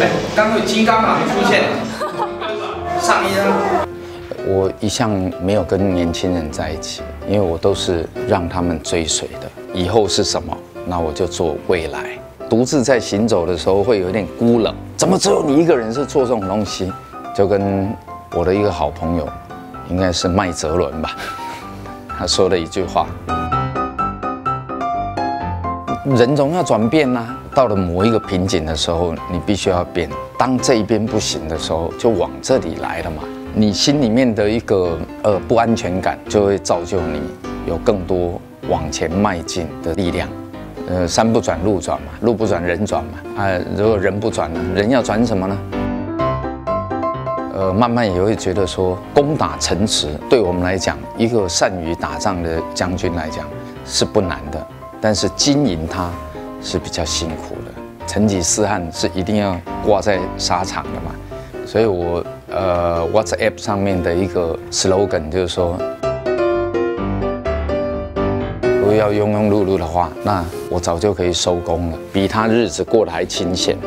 哎，刚刚有金刚狼出现，上衣啊。我一向没有跟年轻人在一起，因为我都是让他们追随的。以后是什么，那我就做未来。独自在行走的时候会有点孤冷，怎么只有你一个人是做这种东西？就跟我的一个好朋友，应该是麦哲伦吧，他说了一句话。 人总要转变呐、啊，到了某一个瓶颈的时候，你必须要变。当这一边不行的时候，就往这里来了嘛。你心里面的一个不安全感，就会造就你有更多往前迈进的力量。山不转路转嘛，路不转人转嘛。如果人不转呢，人要转什么呢？慢慢也会觉得说，攻打城池对我们来讲，一个善于打仗的将军来讲是不难的。 但是经营它是比较辛苦的，成吉思汗是一定要挂在沙场的嘛，所以我WhatsApp 上面的一个 slogan 就是说，如果要庸庸碌碌的话，那我早就可以收工了，比他日子过得还清闲。